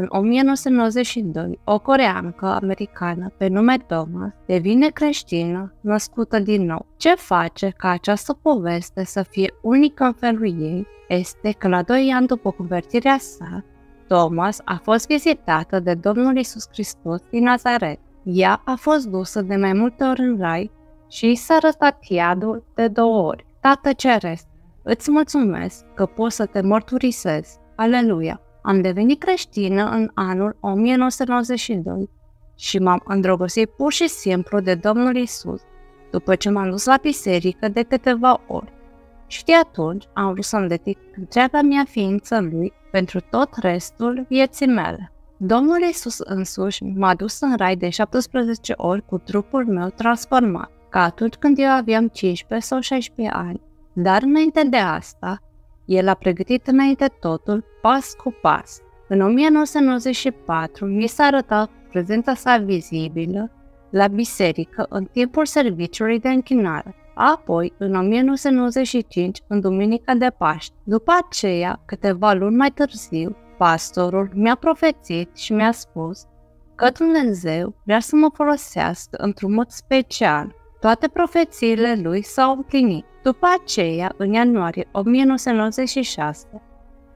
În 1992, o coreeancă-americană pe nume Thomas devine creștină, născută din nou. Ce face ca această poveste să fie unică în felul ei este că la 2 ani după convertirea sa, Thomas a fost vizitată de Domnul Iisus Hristos din Nazaret. Ea a fost dusă de mai multe ori în rai și i s-a răstat iadul de 2 ori. Tată Ceresc, îți mulțumesc că pot să te mărturisesc. Aleluia! Am devenit creștină în anul 1992 și m-am îndrăgostit pur și simplu de Domnul Iisus după ce m-am dus la biserică de câteva ori. Și de atunci am vrut să-mi dedic întreaga mea ființă lui pentru tot restul vieții mele. Domnul Iisus însuși m-a dus în rai de 17 ori cu trupul meu transformat, ca atunci când eu aveam 15 sau 16 ani. Dar înainte de asta, El a pregătit înainte totul, pas cu pas. În 1994, mi s-a arătat prezența sa vizibilă la biserică în timpul serviciului de închinare. Apoi, în 1995, în duminica de Paște. După aceea, câteva luni mai târziu, pastorul mi-a profețit și mi-a spus că Dumnezeu vrea să mă folosească într-un mod special. Toate profețiile lui s-au împlinit. După aceea, în ianuarie 1996,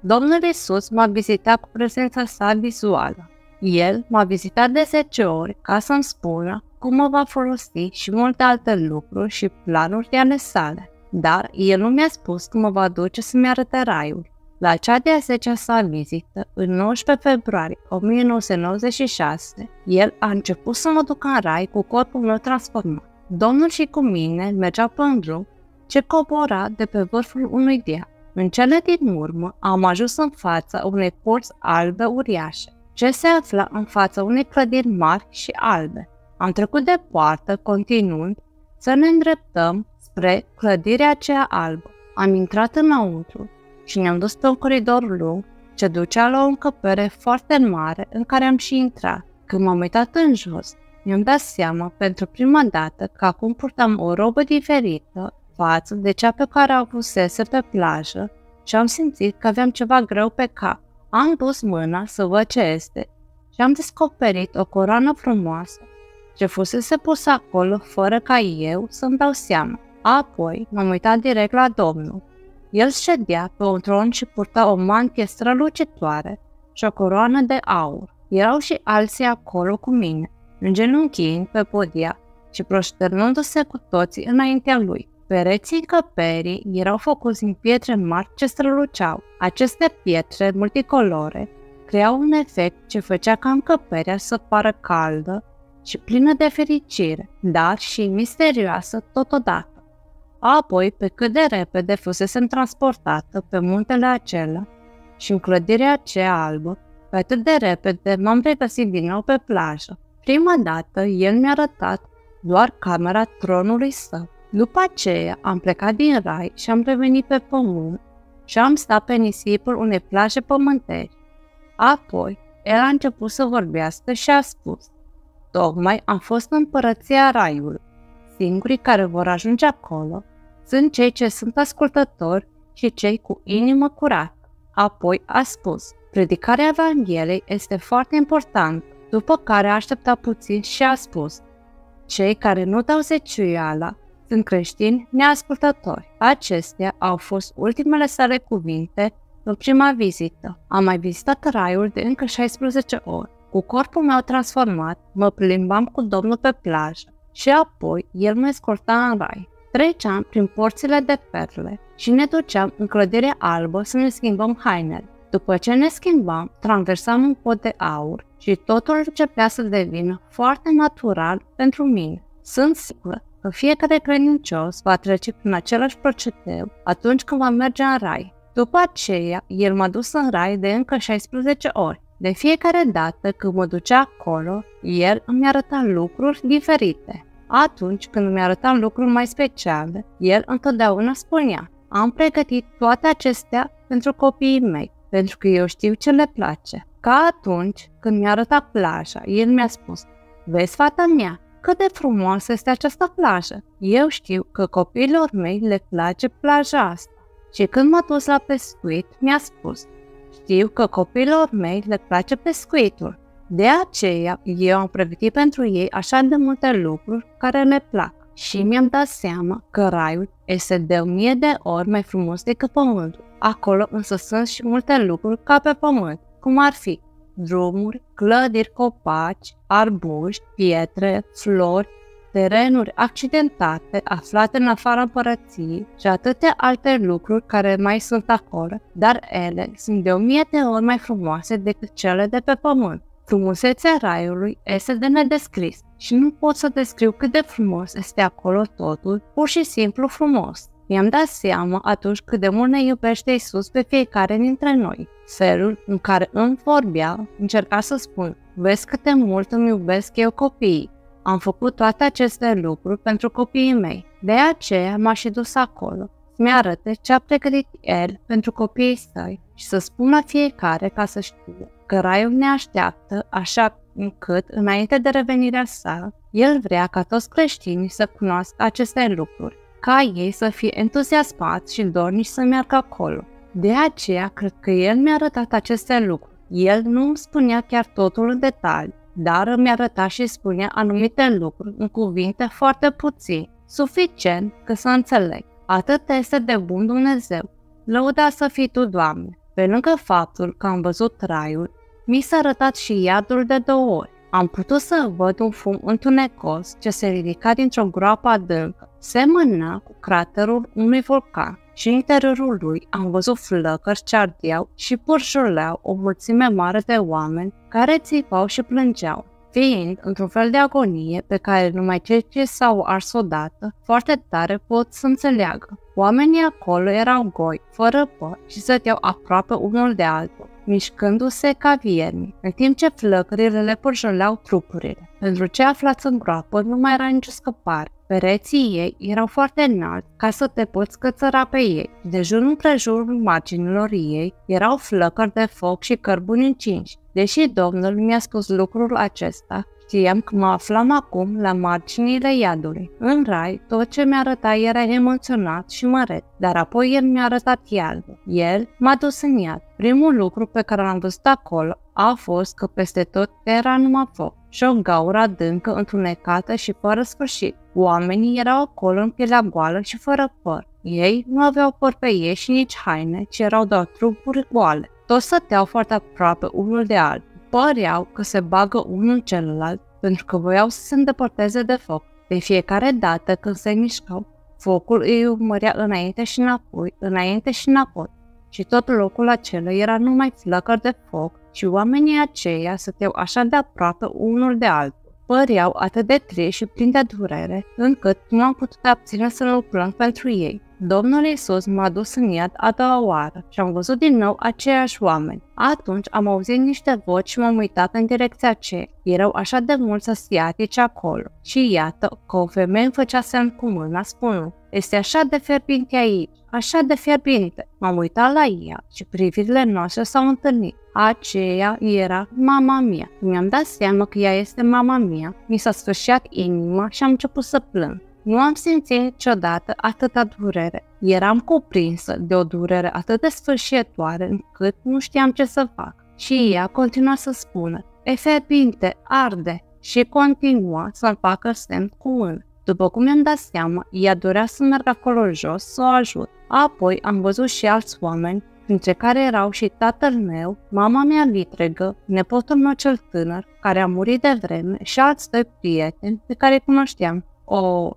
Domnul Iisus m-a vizitat cu prezența sa vizuală. El m-a vizitat de 10 ori ca să-mi spună cum mă va folosi și multe alte lucruri și planuri de ale sale. Dar El nu mi-a spus că mă va duce să-mi arate raiul. La cea de-a 10-a sa vizită, în 19 februarie 1996, El a început să mă ducă în rai cu corpul meu transformat. Domnul și cu mine mergea pe un drum ce cobora de pe vârful unui deal. În cele din urmă am ajuns în fața unei porți albe uriașe, ce se afla în fața unei clădiri mari și albe. Am trecut de poartă, continuând să ne îndreptăm spre clădirea aceea albă. Am intrat înăuntru și ne-am dus pe un coridor lung ce ducea la o încăpere foarte mare în care am și intrat. Când m-am uitat în jos, mi-am dat seama pentru prima dată că acum purtam o robă diferită față de cea pe care o avusese pe plajă și am simțit că aveam ceva greu pe cap. Am dus mâna să văd ce este și am descoperit o coroană frumoasă ce fusese pusă acolo fără ca eu să-mi dau seama. Apoi m-am uitat direct la Domnul. El ședea pe un tron și purta o mantie strălucitoare și o coroană de aur. Erau și alții acolo cu mine, îngenunchiind pe podia și prosternându-se cu toții înaintea lui. Pereții încăperii erau făcuți din pietre mari ce străluceau. Aceste pietre multicolore creau un efect ce făcea ca încăperea să pară caldă și plină de fericire, dar și misterioasă totodată. Apoi, pe cât de repede fusesem transportată pe muntele acela și în clădirea aceea albă, pe atât de repede m-am regăsit din nou pe plajă. Prima dată, el mi-a arătat doar camera tronului său. După aceea, am plecat din rai și am revenit pe pământ și am stat pe nisipul unei plaje pământeri. Apoi, el a început să vorbească și a spus: tocmai am fost în împărăția raiului. Singurii care vor ajunge acolo sunt cei ce sunt ascultători și cei cu inimă curată. Apoi a spus: predicarea Evangheliei este foarte importantă. După care a așteptat puțin și a spus: cei care nu dau zeciuiala sunt creștini neascultători. Acestea au fost ultimele sale cuvinte în prima vizită. Am mai vizitat raiul de încă 16 ori. Cu corpul meu transformat, mă plimbam cu Domnul pe plajă și apoi el mă escorta în rai. Treceam prin porțile de perle și ne duceam în clădirea albă să ne schimbăm hainele. După ce ne schimbam, traversam un pod de aur și totul începea să devină foarte natural pentru mine. Sunt sigură că fiecare credincios va trece prin același procedeu atunci când va merge în rai. După aceea, el m-a dus în rai de încă 16 ori. De fiecare dată când mă ducea acolo, el îmi arăta lucruri diferite. Atunci când îmi arăta lucruri mai speciale, el întotdeauna spunea: am pregătit toate acestea pentru copiii mei, pentru că eu știu ce le place. Ca atunci când mi-a arătat plaja, el mi-a spus: vezi, fata mea, cât de frumoasă este această plajă. Eu știu că copiilor mei le place plaja asta. Și când m-a dus la pescuit, mi-a spus: Știu că copiilor mei le place pescuitul. De aceea, eu am pregătit pentru ei așa de multe lucruri care le plac. Și mi-am dat seama că raiul este de 1000 de ori mai frumos decât pământul. Acolo însă sunt și multe lucruri ca pe pământ, cum ar fi drumuri, clădiri, copaci, arbuști, pietre, flori, terenuri accidentate aflate în afara părăției și atâtea alte lucruri care mai sunt acolo, dar ele sunt de 1000 de ori mai frumoase decât cele de pe pământ. Frumusețea raiului este de nedescris și nu pot să descriu cât de frumos este acolo totul, pur și simplu frumos. Mi-am dat seama atunci cât de mult ne iubește Iisus pe fiecare dintre noi. Felul în care îmi vorbea, încerca să spun, vezi cât de mult îmi iubesc eu copiii. Am făcut toate aceste lucruri pentru copiii mei, de aceea m-a și dus acolo să-mi arate ce a pregătit el pentru copiii săi și să spun la fiecare ca să știe că raiul ne așteaptă, așa încât, înainte de revenirea sa, el vrea ca toți creștinii să cunoască aceste lucruri, ca ei să fie entuziasmați și dornici să meargă acolo. De aceea, cred că el mi-a arătat aceste lucruri. El nu îmi spunea chiar totul în detaliu, dar îmi arăta și spunea anumite lucruri în cuvinte foarte puține, suficient ca să înțeleg. Atât este de bun Dumnezeu. Lăudat să fii Tu, Doamne! Pe lângă faptul că am văzut raiul, mi s-a arătat și iadul de 2 ori. Am putut să văd un fum întunecos ce se ridica dintr-o groapă adâncă. Semăna cu craterul unui vulcan și în interiorul lui am văzut flăcări ce ardeau și purjuleau o mulțime mare de oameni care țipau și plângeau, fiind într-un fel de agonie pe care numai cei ce s-au ars odată foarte tare pot să înțeleagă. Oamenii acolo erau goi, fără păr și stăteau aproape unul de altul, mișcându-se ca viermi, în timp ce flăcările le pârjoleau trupurile. Pentru cei aflați în groapă nu mai era nicio scăpare. Pereții ei erau foarte înalți ca să te poți cățăra pe ei. De jur împrejurul marginilor ei erau flăcări de foc și cărbuni încinși. Deși Domnul mi-a spus lucrul acesta, știam că mă aflam acum la marginile iadului. În rai, tot ce mi-a arătat era emoționat și măret, dar apoi el mi-a arătat iadul. El m-a dus în iad. Primul lucru pe care l-am văzut acolo a fost că peste tot era numai foc și o gaură adâncă întunecată și fără sfârșit. Oamenii erau acolo în pielea goală și fără păr. Ei nu aveau păr pe ei și nici haine, ci erau doar trupuri goale. Toți stăteau foarte aproape unul de altul. Păreau că se bagă unul în celălalt pentru că voiau să se îndepărteze de foc. De fiecare dată când se mișcau, focul îi urmărea înainte și înapoi, înainte și înapoi. Și tot locul acela era numai flăcări de foc și oamenii aceia stăteau așa de aproape unul de altul. Păreau atât de triști și plini de durere, încât nu am putut abține să nu plâng pentru ei. Domnul Iisus m-a dus în iad a 2-a oară și am văzut din nou aceiași oameni. Atunci am auzit niște voci și m-am uitat în direcția aceea. Erau așa de mulți asiatici acolo. Și iată că o femeie îmi făcea semn cu mâna spunând, este așa de fierbinte aici, așa de fierbinte. M-am uitat la ea și privirile noastre s-au întâlnit. Aceea era mama mea. Când mi-am dat seama că ea este mama mea, mi s-a sfârșit inima și am început să plâng. Nu am simțit niciodată atâta durere. Eram cuprinsă de o durere atât de sfârșietoare încât nu știam ce să fac. Și ea continua să spună, e fierbinte, arde, și continua să-mi facă semn cu mână. După cum mi-am dat seama, ea dorea să merg acolo jos să o ajut. Apoi am văzut și alți oameni, printre care erau și tatăl meu, mama mea vitregă, nepotul meu cel tânăr, care a murit de vreme și alți 2 prieteni pe care îi cunoșteam.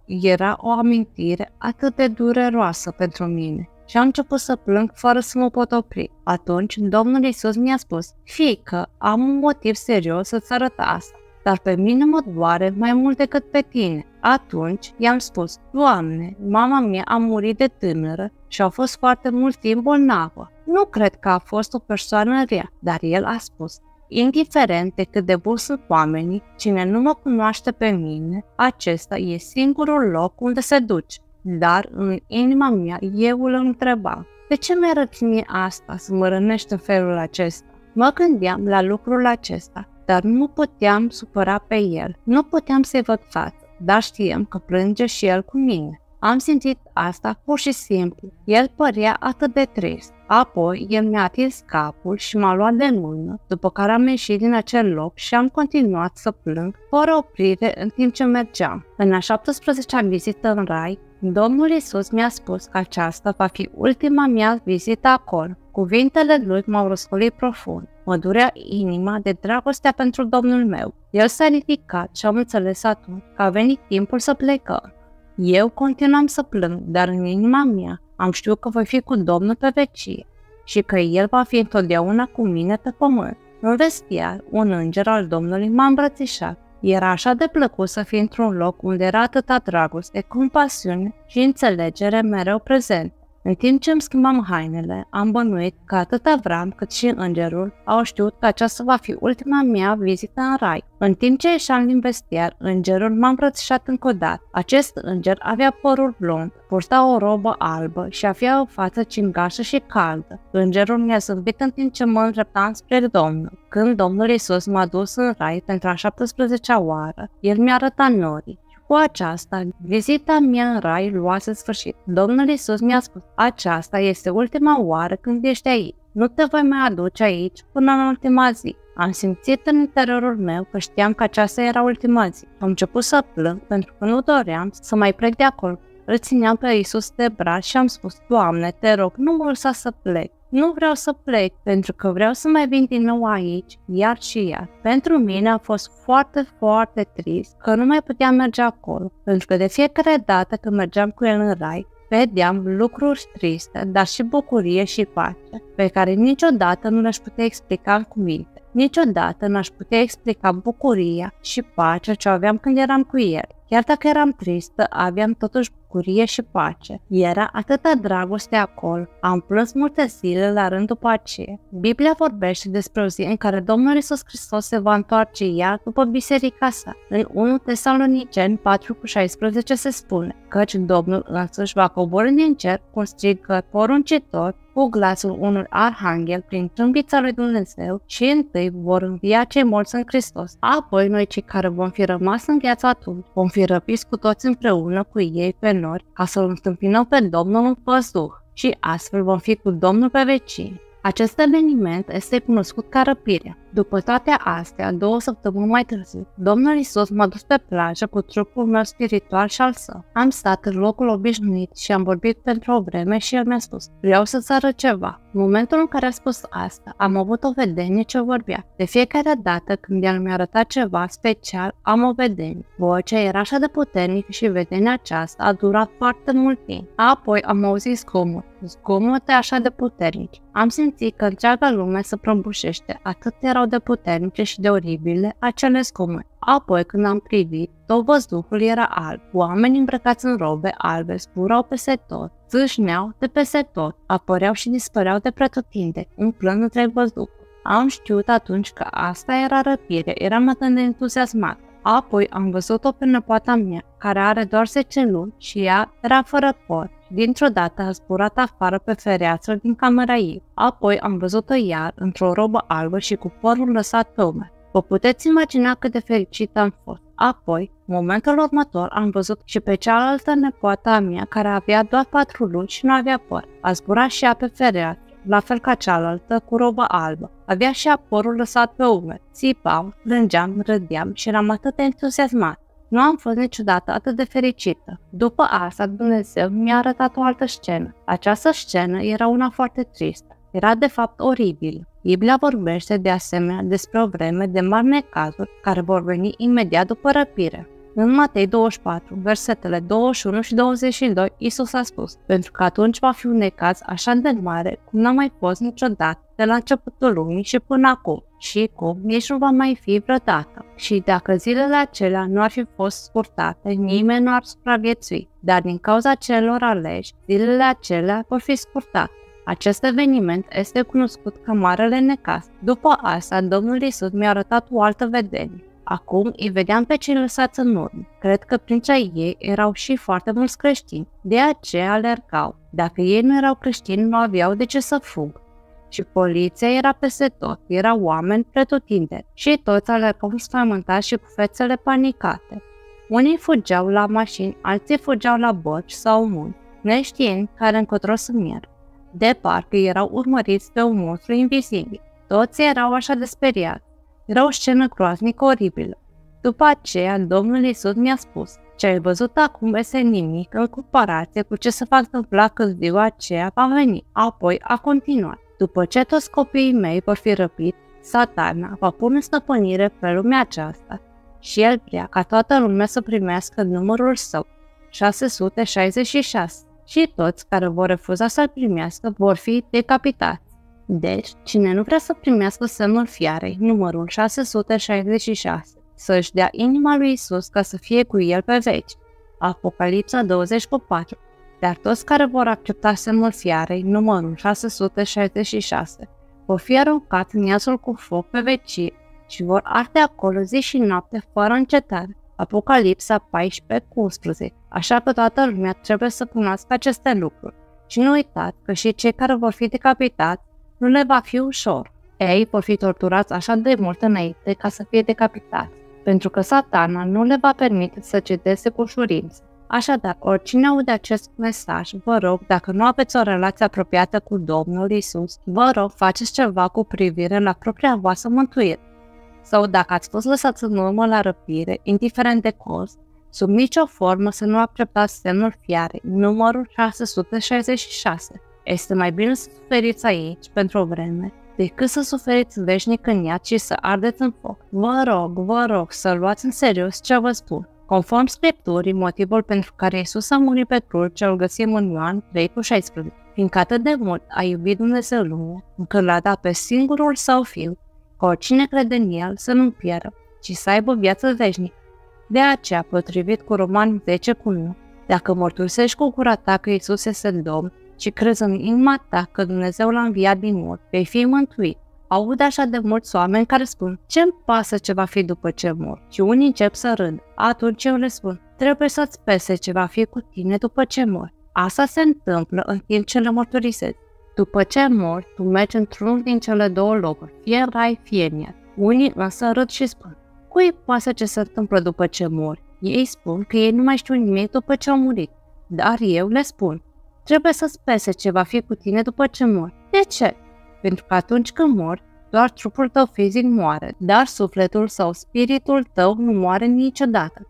Era o amintire atât de dureroasă pentru mine și am început să plâng fără să mă pot opri. Atunci Domnul Iisus mi-a spus, fiică, am un motiv serios să-ți arăt asta, dar pe mine mă doare mai mult decât pe tine. Atunci i-am spus, Doamne, mama mea a murit de tânără și a fost foarte mult timp bolnavă. Nu cred că a fost o persoană rea, dar el a spus, indiferent de cât de buni sunt oamenii, cine nu mă cunoaște pe mine, acesta e singurul loc unde se duce. Dar în inima mea eu îl întreba, de ce mi-arăți mie asta să mă rănești în felul acesta? Mă gândeam la lucrul acesta, dar nu puteam supăra pe el, nu puteam să-i văd față, dar știam că plânge și el cu mine. Am simțit asta pur și simplu. El părea atât de trist. Apoi, el mi-a atins capul și m-a luat de mână, după care am ieșit din acel loc și am continuat să plâng, fără oprire, în timp ce mergeam. În a 17-a vizită în rai, Domnul Iisus mi-a spus că aceasta va fi ultima mea vizită acolo. Cuvintele lui m-au răscolit profund. Mă durea inima de dragostea pentru Domnul meu. El s-a ridicat și am înțeles atunci că a venit timpul să plecăm. Eu continuam să plâng, dar în inima mea am știut că voi fi cu Domnul pe vecie și că El va fi întotdeauna cu mine pe pământ. În vestiar, un înger al Domnului m-a îmbrățișat. Era așa de plăcut să fii într-un loc unde era atâta dragoste, compasiune și înțelegere mereu prezent. În timp ce îmi schimbam hainele, am bănuit că atât Avram cât și îngerul au știut că aceasta va fi ultima mea vizită în rai. În timp ce ieșeam din vestiar, îngerul m-a îmbrățișat încă o dată. Acest înger avea părul blond, purta o robă albă și avea o față cingașă și caldă. Îngerul mi-a zâmbit în timp ce mă îndreptam spre Domnul. Când Domnul Iisus m-a dus în rai pentru a 17-a oară, El mi-a arătat norii. Cu aceasta, vizita mea în rai luase sfârșit. Domnul Iisus mi-a spus, aceasta este ultima oară când ești aici. Nu te voi mai aduce aici până în ultima zi. Am simțit în interiorul meu că știam că aceasta era ultima zi. Am început să plâng pentru că nu doream să mai plec de acolo. Îl țineam pe Iisus de braț și am spus, Doamne, te rog, nu mă lăsa să plec. Nu vreau să plec, pentru că vreau să mai vin din nou aici, iar și iar. Pentru mine a fost foarte, foarte trist că nu mai puteam merge acolo, pentru că de fiecare dată când mergeam cu el în rai, vedeam lucruri triste, dar și bucurie și pace, pe care niciodată nu le-aș putea explica în cuvinte. Niciodată n-aș putea explica bucuria și pacea ce aveam când eram cu el. Chiar dacă eram tristă, aveam totuși bucurie și pace. Era atâta dragoste acolo. Am plâns multe zile la rând după aceea. Biblia vorbește despre o zi în care Domnul Iisus Hristos se va întoarce iar după biserica sa. În 1 Tesaloniceni 4,16 se spune, căci Domnul însuși va coborî din cer cu un strigăt poruncitor, cu glasul unui arhanghel prin trâmbița lui Dumnezeu și întâi vor învia cei morți în Hristos. Apoi noi cei care vom fi rămas în viața atunci vom fi răpiți cu toți împreună cu ei pe nori ca să-L întâmpinăm pe Domnul în păzduh și astfel vom fi cu Domnul pe vecini. Acest eveniment este cunoscut ca răpirea. După toate astea, 2 săptămâni mai târziu, Domnul Iisus m-a dus pe plajă cu trupul meu spiritual și al său. Am stat în locul obișnuit și am vorbit pentru o vreme și el mi-a spus, vreau să-ți arăt ceva. În momentul în care a spus asta, am avut o vedenie ce vorbea. De fiecare dată când el mi-a arătat ceva special, am o vedenie. Vocea era așa de puternică și vedenia aceasta a durat foarte mult timp. Apoi am auzit zgomote așa de puternic. Am simțit că întreaga lume se prăbușește, atât erau de puternice și de oribile acele zgomote. Apoi când am privit, tot văzduhul era alb. Oamenii îmbrăcați în robe albe zburau peste tot, țâșneau de peste tot, apăreau și dispăreau de pretutinde, umplând întreg văzduhul. Am știut atunci că asta era răpire, eram atât de entuziasmat. Apoi am văzut-o pe năpoata mea, care are doar 10 luni și ea era fără cor. Dintr-o dată a zburat afară pe fereastră din camera ei. Apoi am văzut-o iar într-o robă albă și cu părul lăsat pe umeri. Vă puteți imagina cât de fericită am fost. Apoi, în momentul următor, am văzut și pe cealaltă nepoată a mea care avea doar 4 luni și nu avea păr. A zburat și ea pe fereastră, la fel ca cealaltă, cu robă albă. Avea și ea părul lăsat pe umeri. Țipam, plângeam, râdeam și eram atât de entuziasmat. Nu am fost niciodată atât de fericită. După asta, Dumnezeu mi-a arătat o altă scenă. Această scenă era una foarte tristă. Era de fapt oribilă. Biblia vorbește de asemenea despre o vreme de mari necazuri care vor veni imediat după răpire. În Matei 24, versetele 21 și 22, Iisus a spus, pentru că atunci va fi un necaz așa de mare cum n-a mai fost niciodată de la începutul lumii și până acum, și cum nici nu va mai fi vreodată. Și dacă zilele acelea nu ar fi fost scurtate, nimeni nu ar supraviețui, dar din cauza celor aleși, zilele acelea vor fi scurtate. Acest eveniment este cunoscut ca Marele Necaz. După asta, Domnul Iisus mi-a arătat o altă vedenie. Acum îi vedeam pe cei lăsați în urmă. Cred că printre ei erau și foarte mulți creștini, de aceea alergau. Dacă ei nu erau creștini, nu aveau de ce să fugă. Și poliția era peste tot, erau oameni pretutindeni și toți alergau sfământați și cu fețele panicate. Unii fugeau la mașini, alții fugeau la bărci sau munți, neștiind care încotro să merg. De parcă erau urmăriți de un monstru invizibil. Toți erau așa de speriați. Era o scenă groaznică oribilă. După aceea, Domnul Iisus mi-a spus: ce ai văzut acum este nimic în comparație cu ce se va întâmpla când ziua aceea va veni. Apoi a continuat: după ce toți copiii mei vor fi răpiți, Satana va pune stăpânire pe lumea aceasta și el vrea ca toată lumea să primească numărul său, 666, și toți care vor refuza să-l primească vor fi decapitați. Deci, cine nu vrea să primească semnul fiarei, numărul 666, să-și dea inima lui Isus ca să fie cu el pe veci. Apocalipsa 20:4. Dar toți care vor accepta semnul fiarei, numărul 666, vor fi aruncați în iazul cu foc pe vecie și vor arde acolo zi și noapte fără încetare. Apocalipsa 14:11. Așa că toată lumea trebuie să cunoască aceste lucruri. Și nu uitați că și cei care vor fi decapitați nu le va fi ușor. Ei vor fi torturați așa de mult înainte ca să fie decapitați, pentru că Satana nu le va permite să cedeze cu ușurință. Așadar, oricine aude acest mesaj, vă rog, dacă nu aveți o relație apropiată cu Domnul Isus, vă rog, faceți ceva cu privire la propria voastră mântuire. Sau dacă ați fost lăsați în urmă la răpire, indiferent de cost, sub nicio formă să nu acceptați semnul fiarei, numărul 666. Este mai bine să suferiți aici pentru o vreme, decât să suferiți veșnic în iad și să ardeți în foc. Vă rog să luați în serios ce vă spun. Conform Scripturii, motivul pentru care Iisus a murit pe cruce îl găsim în Ioan 3:16. Fiindcă atât de mult a iubit Dumnezeu lumea, încât l-a dat pe singurul său fiu, că oricine crede în el să nu piară, ci să aibă viață veșnică. De aceea, potrivit cu Romani 10:1, dacă mărturisești cu gura ta că Iisus este Domn și crezi în inima ta că Dumnezeu l-a înviat din mort, vei fi mântuit. Aud așa de mulți oameni care spun: ce-mi pasă ce va fi după ce mor? Și unii încep să râd. Atunci eu le spun: trebuie să-ți pese ce va fi cu tine după ce mor. Asta se întâmplă în timp ce le mărturisezi. După ce mor, tu mergi într-unul din cele două locuri, fie în rai, fie în iad. Unii însă râd și spun: cui pasă ce se întâmplă după ce mor? Ei spun că ei nu mai știu nimic după ce au murit. Dar eu le spun: trebuie să-ți pese ce va fi cu tine după ce mor. De ce? Pentru că atunci când mori, doar trupul tău fizic moare, dar sufletul sau spiritul tău nu moare niciodată.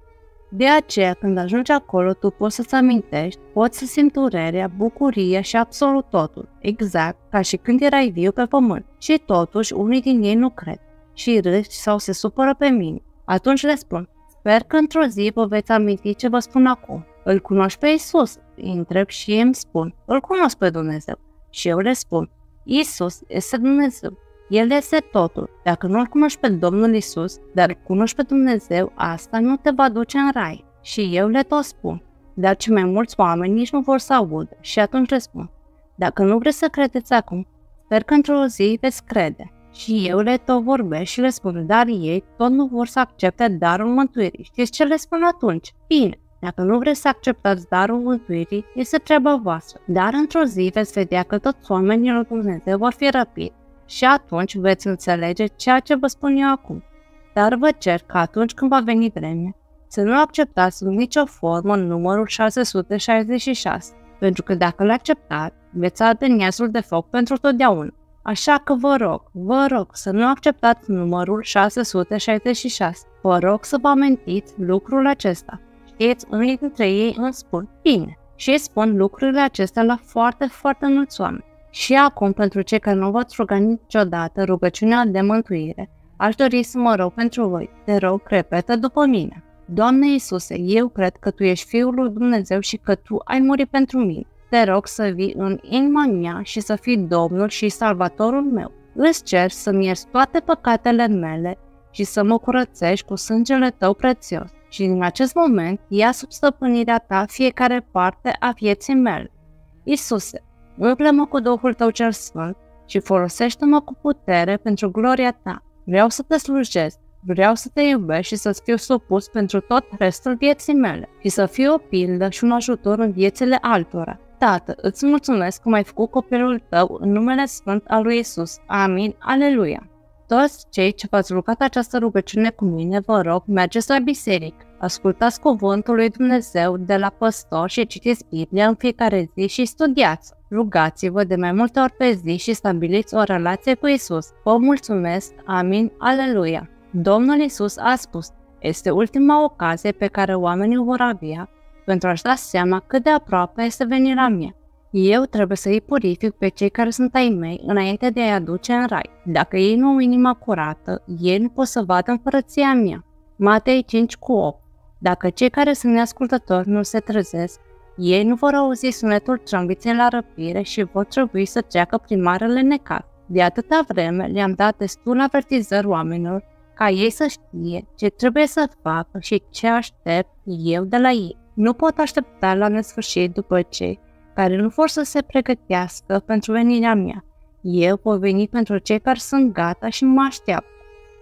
De aceea, când ajungi acolo, tu poți să-ți amintești, poți să simți durerea, bucuria și absolut totul, exact ca și când erai viu pe pământ. Și totuși, unii din ei nu cred și râd sau se supără pe mine. Atunci le spun: sper că într-o zi vă veți aminti ce vă spun acum. Îl cunoști pe Iisus? Îi întreb și îmi spun: îl cunosc pe Dumnezeu. Și eu le spun: Iisus este Dumnezeu. El este totul. Dacă nu-L cunoști pe Domnul Iisus, dar îl cunoști pe Dumnezeu, asta nu te va duce în rai. Și eu le tot spun. Dar cei mai mulți oameni nici nu vor să audă. Și atunci le spun: dacă nu vreți să credeți acum, sper că într-o zi veți crede. Și eu le tot vorbesc și le spun, dar ei tot nu vor să accepte darul mântuirii. Știți ce le spun atunci? Bine. Dacă nu vreți să acceptați darul mântuirii, este treaba voastră. Dar într-o zi veți vedea că toți oamenii lui Dumnezeu vor fi răpiți și atunci veți înțelege ceea ce vă spun eu acum. Dar vă cer că atunci când va veni vremea, să nu acceptați în nicio formă numărul 666, pentru că dacă le acceptați, veți arde în iazul de foc pentru totdeauna. Așa că vă rog să nu acceptați numărul 666. Vă rog să vă amintiți lucrul acesta. Știți, unii dintre ei îmi spun: bine, și spun lucrurile acestea la foarte, foarte mulți oameni. Și acum, pentru cei care nu v-ați rugat niciodată rugăciunea de mântuire, aș dori să mă rog pentru voi. Te rog, repetă după mine. Doamne Iisuse, eu cred că Tu ești Fiul lui Dumnezeu și că Tu ai murit pentru mine. Te rog să vii în inima mea și să fii Domnul și Salvatorul meu. Îți cer să-mi ierți toate păcatele mele și să mă curățești cu sângele Tău prețios. Și din acest moment ia sub stăpânirea Ta fiecare parte a vieții mele. Iisuse, umple-mă cu Duhul Tău cel Sfânt și folosește-mă cu putere pentru gloria Ta. Vreau să Te slujesc, vreau să Te iubesc și să-ți fiu supus pentru tot restul vieții mele și să fiu o pildă și un ajutor în viețile altora. Tată, îți mulțumesc că m-ai făcut copilul Tău în numele Sfânt al lui Iisus. Amin. Aleluia! Toți cei ce v-ați rugat această rugăciune cu mine, vă rog, mergeți la biserică, Ascultați cuvântul lui Dumnezeu de la păstor și citiți Biblia în fiecare zi și studiați. Rugați-vă de mai multe ori pe zi și stabiliți o relație cu Isus. Vă mulțumesc, amin, aleluia! Domnul Isus a spus, este ultima ocazie pe care oamenii vor avea pentru a-și da seama cât de aproape este venirea mea. Eu trebuie să îi purific pe cei care sunt ai mei înainte de a-i aduce în rai. Dacă ei nu au inima curată, ei nu pot să vadă împărăția mea. Matei 5:8. Dacă cei care sunt neascultători nu se trezesc, ei nu vor auzi sunetul trâmbiței la răpire și vor trebui să treacă prin marele necaz. De atâta vreme le-am dat destul avertizări oamenilor ca ei să știe ce trebuie să facă și ce aștept eu de la ei. Nu pot aștepta la nesfârșit după cei care nu vor să se pregătească pentru venirea mea. Eu voi veni pentru cei care sunt gata și mă așteaptă.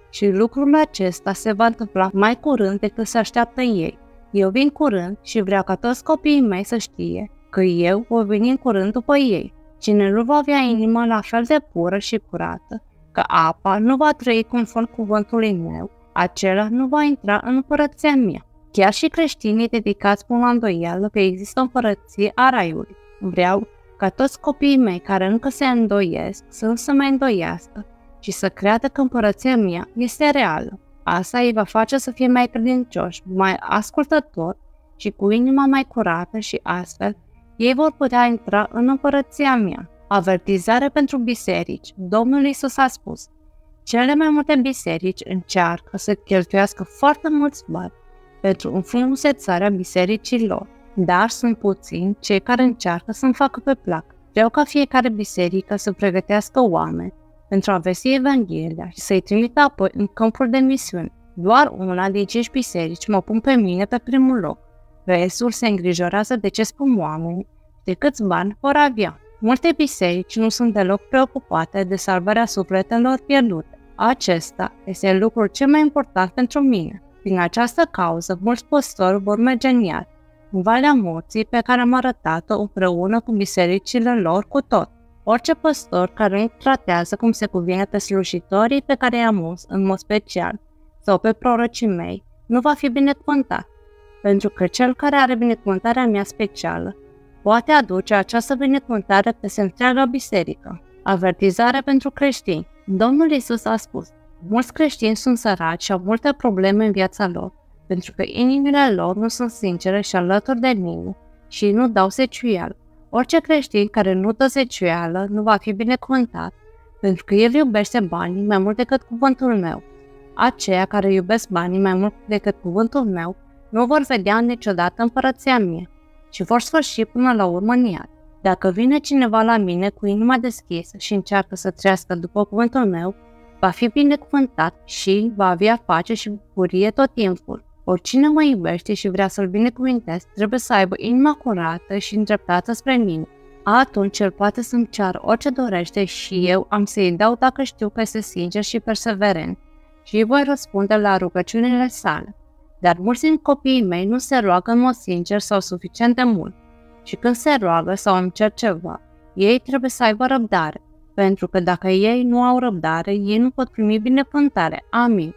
Și lucrul acesta se va întâmpla mai curând decât se așteaptă ei. Eu vin curând și vreau ca toți copiii mei să știe că eu voi veni în curând după ei. Cine nu va avea inima la fel de pură și curată, că apa nu va trăi conform cuvântului meu, acela nu va intra în împărăția mea. Chiar și creștinii dedicați pun la îndoială că există o împărăție a raiului. Vreau ca toți copiii mei care încă se îndoiesc să nu se mai îndoiască și să creadă că împărăția mea este reală. Asta îi va face să fie mai credincioși, mai ascultători și cu inima mai curată și astfel ei vor putea intra în împărăția mea. Avertizare pentru biserici. Domnul Iisus a spus, cele mai multe biserici încearcă să cheltuiască foarte mulți bani pentru înfrumusețarea bisericilor, dar sunt puțini cei care încearcă să-mi facă pe plac. Vreau ca fiecare biserică să pregătească oameni pentru a vesti Evanghelia și să-i trimită apoi în câmpul de misiune. Doar una din 5 biserici mă pun pe mine pe primul loc. Restul se îngrijorează de ce spun oamenii, de câți bani vor avea. Multe biserici nu sunt deloc preocupate de salvarea sufletelor pierdute. Acesta este lucrul cel mai important pentru mine. Din această cauză, mulți păstori vor merge în iad, în Valea Morții pe care am arătat-o împreună cu bisericile lor cu tot. Orice păstor care nu tratează cum se cuvine pe slujitorii pe care i-am uns în mod special sau pe prorocii mei, nu va fi binecuvântat, pentru că cel care are binecuvântarea mea specială poate aduce această binecuvântare peste întreaga biserică. Avertizare pentru creștini. Domnul Iisus a spus, mulți creștini sunt săraci și au multe probleme în viața lor, pentru că inimile lor nu sunt sincere și alături de mine și nu dau zeciuială. Orice creștin care nu dă zeciuială nu va fi binecuvântat, pentru că el iubește banii mai mult decât cuvântul meu. Aceia care iubesc banii mai mult decât cuvântul meu nu vor vedea niciodată împărăția mea și vor sfârși până la urmă în iad. Dacă vine cineva la mine cu inima deschisă și încearcă să trăiască după cuvântul meu, va fi binecuvântat și va avea pace și bucurie tot timpul. Oricine mă iubește și vrea să-l binecuvintez, trebuie să aibă inima curată și îndreptată spre mine. Atunci el poate să-mi ceară orice dorește și eu am să-i dau dacă știu că este sincer și perseverent și îi voi răspunde la rugăciunile sale. Dar mulți din copiii mei nu se roagă în mod sincer sau suficient de mult și când se roagă sau îmi cer ceva, ei trebuie să aibă răbdare, pentru că dacă ei nu au răbdare, ei nu pot primi binecuvântare. Amin.